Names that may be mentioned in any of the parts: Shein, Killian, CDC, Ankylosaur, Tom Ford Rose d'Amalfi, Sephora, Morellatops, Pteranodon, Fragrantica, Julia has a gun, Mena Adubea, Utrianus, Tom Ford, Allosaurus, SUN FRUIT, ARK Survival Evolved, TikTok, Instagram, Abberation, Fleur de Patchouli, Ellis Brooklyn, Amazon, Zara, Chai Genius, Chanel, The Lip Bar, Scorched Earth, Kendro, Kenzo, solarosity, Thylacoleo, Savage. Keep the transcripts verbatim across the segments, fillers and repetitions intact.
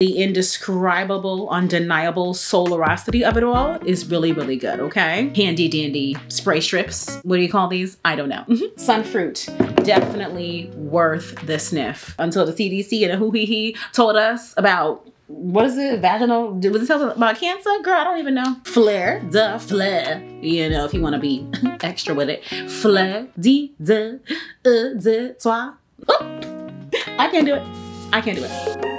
The indescribable, undeniable solarosity of it all is really, really good, okay? Handy dandy spray strips. What do you call these? I don't know. Sunfruit, definitely worth the sniff. Until the C D C and the hoo-hee-hee told us about, what is it, vaginal, was it something about cancer? Girl, I don't even know. Flare, duh, flare. You know, if you want to be extra with it. Flare, dee, duh, uh, duh, toi. Oh, I can't do it. I can't do it.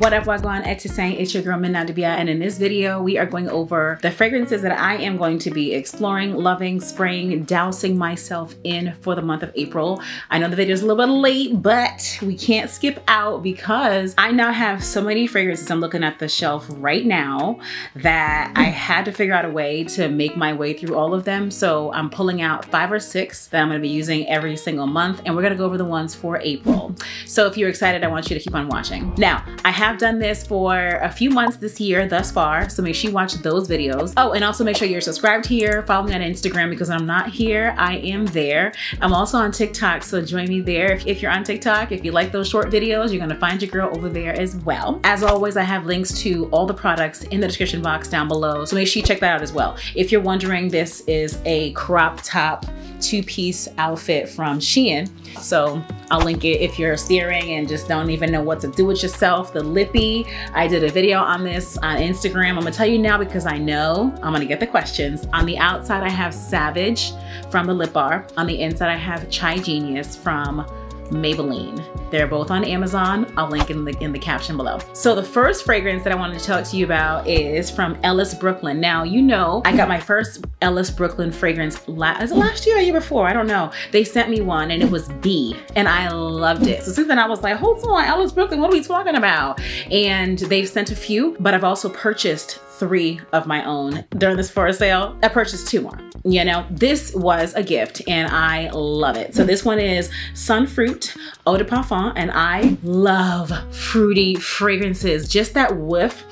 What up, Wagwan? It's your girl Mena Adubea, and in this video, we are going over the fragrances that I am going to be exploring, loving, spraying, dousing myself in for the month of April. I know the video is a little bit late, but we can't skip out because I now have so many fragrances. I'm looking at the shelf right now that I had to figure out a way to make my way through all of them. So I'm pulling out five or six that I'm going to be using every single month, and we're going to go over the ones for April. So if you're excited, I want you to keep on watching. Now, I have I've done this for a few months this year thus far, so make sure you watch those videos. Oh, and also make sure you're subscribed here, follow me on Instagram, because when I'm not here, I am there. I'm also on TikTok, so join me there. If, if you're on TikTok, if you like those short videos, you're gonna find your girl over there as well. As always, I have links to all the products in the description box down below, so make sure you check that out as well. If you're wondering, this is a crop top two-piece outfit from Shein, so I'll link it if you're steering and just don't even know what to do with yourself. The lippy, I did a video on this on Instagram. I'm gonna tell you now because I know I'm gonna get the questions. On the outside, I have Savage from The Lip Bar. On the inside, I have Chai Genius from Maybelline. They're both on Amazon. I'll link in the, in the caption below. So the first fragrance that I wanted to talk to you about is from Ellis Brooklyn. Now, you know, I got my first Ellis Brooklyn fragrance last, is it last year or year before? I don't know. They sent me one and it was B, and I loved it. So since then I was like, hold on, Ellis Brooklyn, what are we talking about? And they've sent a few, but I've also purchased three of my own during this for sale. I purchased two more. You know, this was a gift and I love it. So this one is Sunfruit Eau de Parfum, and I love fruity fragrances. Just that whiff.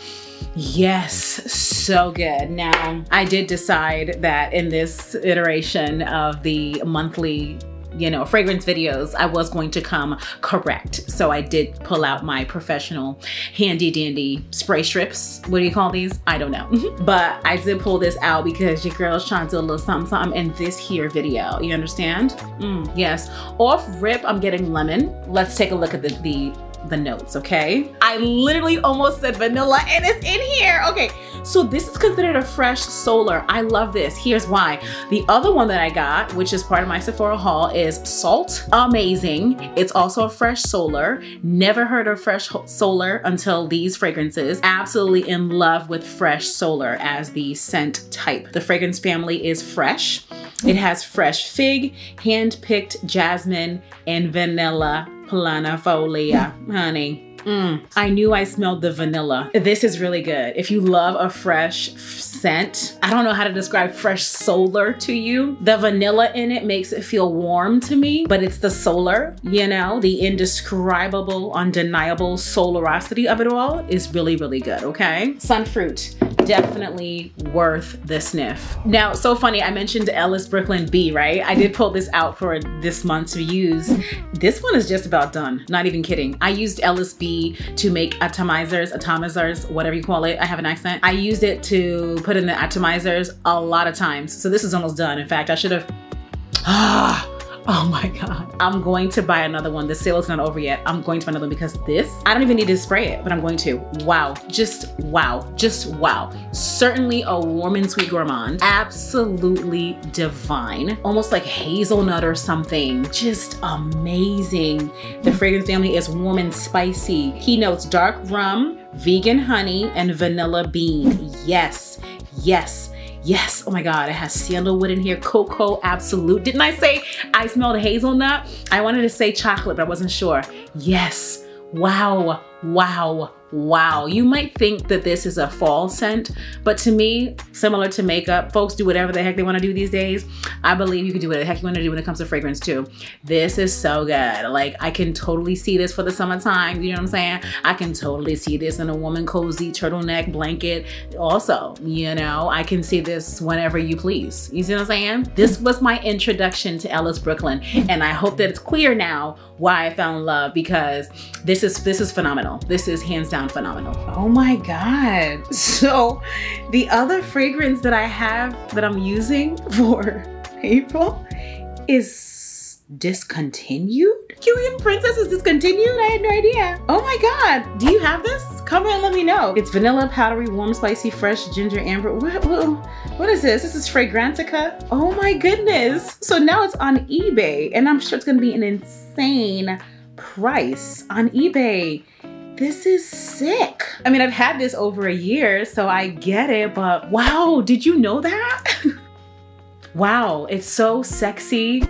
Yes, so good. Now, I did decide that in this iteration of the monthly, you know, fragrance videos, I was going to come correct. So I did pull out my professional handy dandy spray strips. What do you call these? I don't know. But I did pull this out because your girl's trying to do a little something something in this here video. You understand? Mm, yes. Off rip, I'm getting lemon. Let's take a look at the, the, the notes, okay? I literally almost said vanilla and it's in here, okay. So this is considered a fresh solar. I love this, here's why. The other one that I got, which is part of my Sephora haul, is Salt, amazing. It's also a fresh solar. Never heard of fresh solar until these fragrances. Absolutely in love with fresh solar as the scent type. The fragrance family is fresh. It has fresh fig, hand-picked jasmine, and vanilla planifolia, honey. Mm. I knew I smelled the vanilla. This is really good. If you love a fresh scent, I don't know how to describe fresh solar to you. The vanilla in it makes it feel warm to me, but it's the solar, you know, the indescribable, undeniable solarosity of it all is really, really good, okay? Sunfruit, definitely worth the sniff. Now, so funny, I mentioned Ellis Brooklyn B, right? I did pull this out for this month's reviews. This one is just about done, not even kidding. I used Ellis B to make atomizers, atomizers, whatever you call it. I have an accent. I used it to put in the atomizers a lot of times. So this is almost done. In fact, I should have, ah, oh my God. I'm going to buy another one. The sale is not over yet. I'm going to buy another one because this, I don't even need to spray it, but I'm going to. Wow, just wow, just wow. Certainly a warm and sweet gourmand. Absolutely divine. Almost like hazelnut or something. Just amazing. The fragrance family is warm and spicy. Key notes, dark rum, vegan honey, and vanilla bean. Yes, yes. Yes, oh my God, it has sandalwood in here, cocoa, absolute. Didn't I say I smelled hazelnut? I wanted to say chocolate, but I wasn't sure. Yes, wow, wow, wow. You might think that this is a fall scent, but to me, similar to makeup, folks do whatever the heck they want to do these days. I believe you can do whatever the heck you want to do when it comes to fragrance too. This is so good. Like, I can totally see this for the summertime. You know what I'm saying? I can totally see this in a woman cozy turtleneck blanket also. You know, I can see this whenever you please. You see what I'm saying? This was my introduction to Ellis Brooklyn, and I hope that it's clear now why I fell in love, because this is this is phenomenal. This is hands down phenomenal. Oh my God. So the other fragrance that I have that I'm using for April is discontinued. Killian Princess is discontinued? I had no idea. Oh my God. Do you have this? Comment and let me know. It's vanilla, powdery, warm, spicy, fresh, ginger, amber. What, what, what is this? This is Fragrantica. Oh my goodness. So now it's on eBay, and I'm sure it's gonna be an insane price on eBay. This is sick. I mean, I've had this over a year, so I get it, but wow, did you know that? Wow, it's so sexy.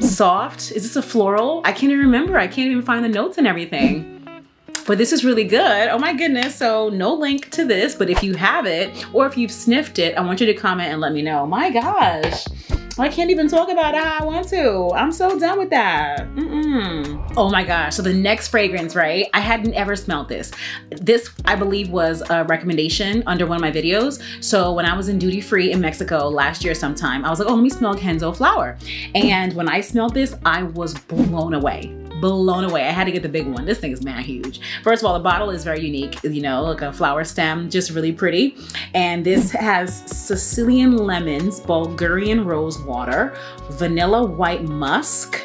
Soft. Is this a floral? I can't even remember. I can't even find the notes and everything. But this is really good. Oh my goodness. So no link to this, but if you have it or if you've sniffed it, I want you to comment and let me know. My gosh. I can't even talk about it how I want to. I'm so done with that. Mm-mm. Oh my gosh. So the next fragrance, right? I hadn't ever smelled this. This, I believe, was a recommendation under one of my videos. So when I was in duty free in Mexico last year sometime, I was like, oh, let me smell Kenzo flower. And when I smelled this, I was blown away. Blown away. I had to get the big one. This thing is mad huge. First of all, the bottle is very unique, you know, like a flower stem, just really pretty. And this has Sicilian lemons, Bulgarian rose water, vanilla white musk.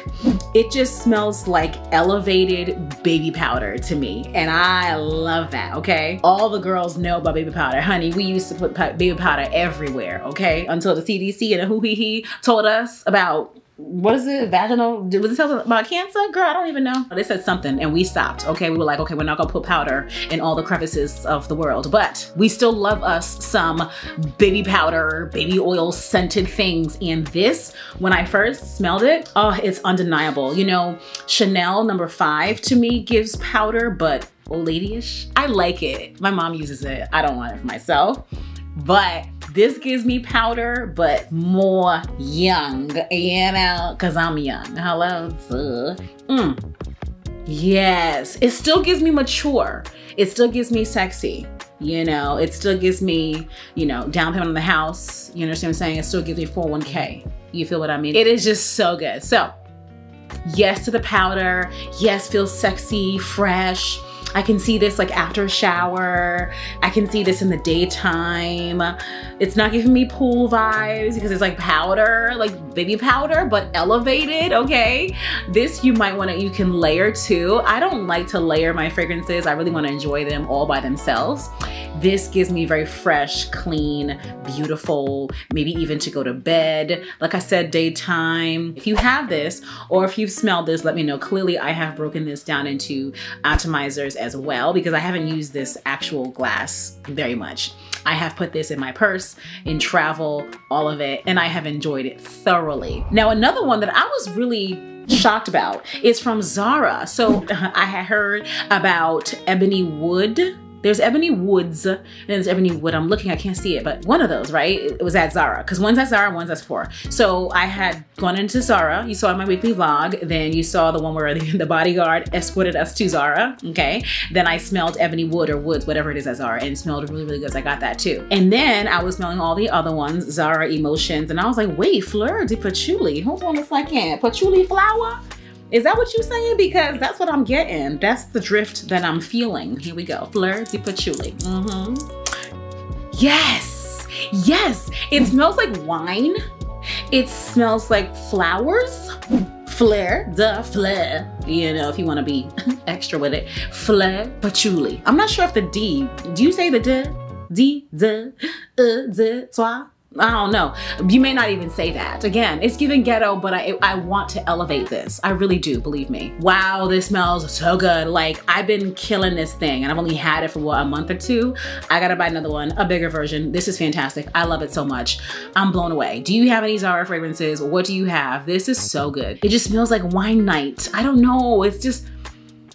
It just smells like elevated baby powder to me. And I love that, okay? All the girls know about baby powder. Honey, we used to put baby powder everywhere, okay? Until the C D C and the who-hee-hee told us about, what is it, vaginal, was it something about cancer? Girl, I don't even know. They said something and we stopped, okay? We were like, okay, we're not gonna put powder in all the crevices of the world, but we still love us some baby powder, baby oil scented things. And this, when I first smelled it, oh, it's undeniable. You know, Chanel number five to me gives powder, but old lady-ish. I like it. My mom uses it. I don't want it for myself, but this gives me powder, but more young, you know, cause I'm young. Hello, mm. Yes, it still gives me mature. It still gives me sexy. You know, it still gives me, you know, down payment on the house. You understand what I'm saying? It still gives me four oh one K. You feel what I mean? It is just so good. So yes to the powder. Yes, feels sexy, fresh. I can see this like after a shower. I can see this in the daytime. It's not giving me pool vibes because it's like powder, like baby powder, but elevated, okay? This you might wanna, you can layer too. I don't like to layer my fragrances. I really wanna enjoy them all by themselves. This gives me very fresh, clean, beautiful, maybe even to go to bed. Like I said, daytime. If you have this or if you've smelled this, let me know. Clearly I have broken this down into atomizers as well, because I haven't used this actual glass very much. I have put this in my purse, in travel, all of it, and I have enjoyed it thoroughly. Now, another one that I was really shocked about is from Zara. So I had heard about ebony wood. There's ebony woods and there's ebony wood. I'm looking, I can't see it, but one of those, right? It was at Zara, because one's at Zara, one's at Sephora. So I had gone into Zara. You saw my weekly vlog. Then you saw the one where the, the bodyguard escorted us to Zara, okay? Then I smelled ebony wood or woods, whatever it is at Zara, and it smelled really, really good, so I got that too. And then I was smelling all the other ones, Zara Emotions, and I was like, wait, fleur de patchouli. Hold on a second, patchouli flower? Is that what you're saying? Because that's what I'm getting. That's the drift that I'm feeling. Here we go. Fleur de patchouli. Mm-hmm. Yes. Yes. It smells like wine. It smells like flowers. Fleur de fleur. You know, if you want to be extra with it. Fleur patchouli. I'm not sure if the D. Do you say the D? D, D, E, D, toi? I don't know. You may not even say that. Again, it's giving ghetto, but I, I want to elevate this. I really do, believe me. Wow, this smells so good. Like, I've been killing this thing, and I've only had it for, what, a month or two? I gotta buy another one, a bigger version. This is fantastic. I love it so much. I'm blown away. Do you have any Zara fragrances? What do you have? This is so good. It just smells like wine night. I don't know. It's just,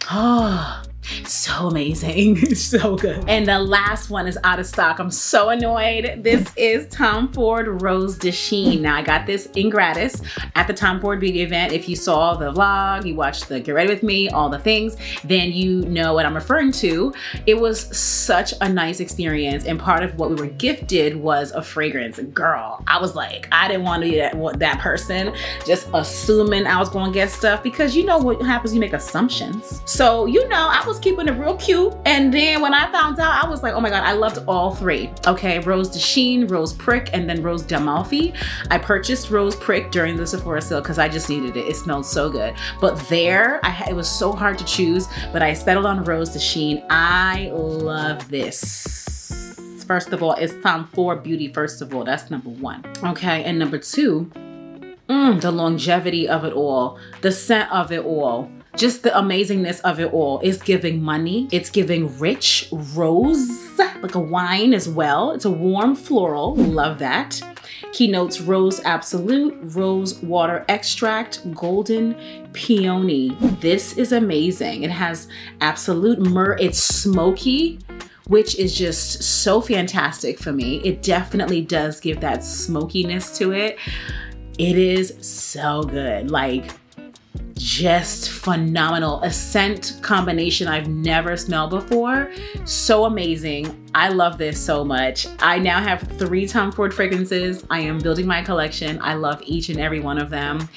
oh. so amazing. It's so good. And the last one is out of stock. I'm so annoyed. This is Tom Ford Rose d'Amalfi. Now I got this in gratis at the Tom Ford beauty event. If you saw the vlog, you watched the Get Ready With Me, all the things, then you know what I'm referring to. It was such a nice experience. And part of what we were gifted was a fragrance. Girl, I was like, I didn't want to be that, that person just assuming I was going to get stuff, because you know what happens, you make assumptions. So, you know, I was keeping it real cute. And then when I found out, I was like, oh my God, I loved all three. Okay, Rose d'Amalfi, Rose Prick, and then Rose d'Amalfi. I purchased Rose Prick during the Sephora sale because I just needed it. It smelled so good. But there, I, it was so hard to choose, but I settled on Rose d'Amalfi. I love this. First of all, it's Tom Ford Beauty, first of all. That's number one. Okay, and number two, mm, the longevity of it all, the scent of it all, just the amazingness of it all. It's giving money. It's giving rich rose, like a wine as well. It's a warm floral, love that. Keynotes Rose Absolute, Rose Water Extract, Golden Peony. This is amazing. It has Absolute Myrrh, it's smoky, which is just so fantastic for me. It definitely does give that smokiness to it. It is so good, like just phenomenal. A scent combination I've never smelled before. So amazing. I love this so much. I now have three Tom Ford fragrances. I am building my collection. I love each and every one of them.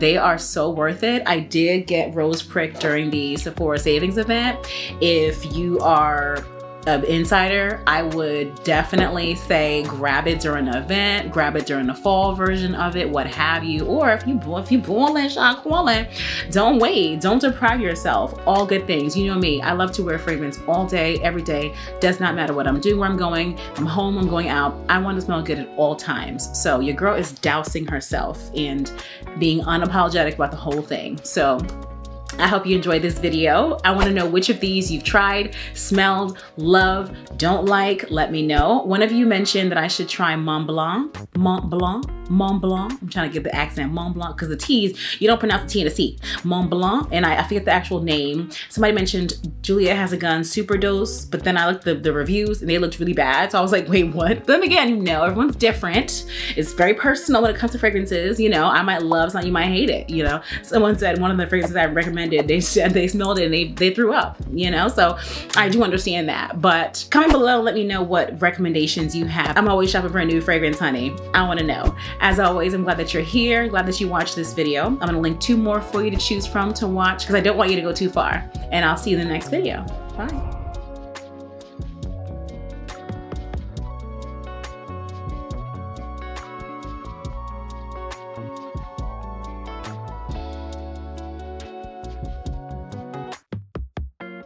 They are so worth it. I did get Rose Prick during the Sephora Savings event. If you are an insider, I would definitely say grab it during the event, grab it during the fall version of it, what have you. Or if you if you balling, shot calling, don't wait, don't deprive yourself. All good things. You know me, I love to wear fragrance all day, every day. Does not matter what I'm doing, where I'm going, I'm home, I'm going out. I want to smell good at all times. So your girl is dousing herself and being unapologetic about the whole thing. So I hope you enjoyed this video. I wanna know which of these you've tried, smelled, loved, don't like, let me know. One of you mentioned that I should try Mont Blanc, Mont Blanc, Mont Blanc. I'm trying to get the accent, Mont Blanc, because the T's, you don't pronounce the T and the C. Mont Blanc, and I, I forget the actual name. Somebody mentioned Julia Has a Gun Superdose, but then I looked at the, the reviews and they looked really bad. So I was like, wait, what? But then again, you know, everyone's different. It's very personal when it comes to fragrances. You know, I might love something, you might hate it. You know, someone said one of the fragrances I recommend, they said they smelled it and they, they threw up, you know? So I do understand that, but comment below, let me know what recommendations you have. I'm always shopping for a new fragrance, honey. I wanna know. As always, I'm glad that you're here. Glad that you watched this video. I'm gonna link two more for you to choose from to watch, because I don't want you to go too far. And I'll see you in the next video. Bye.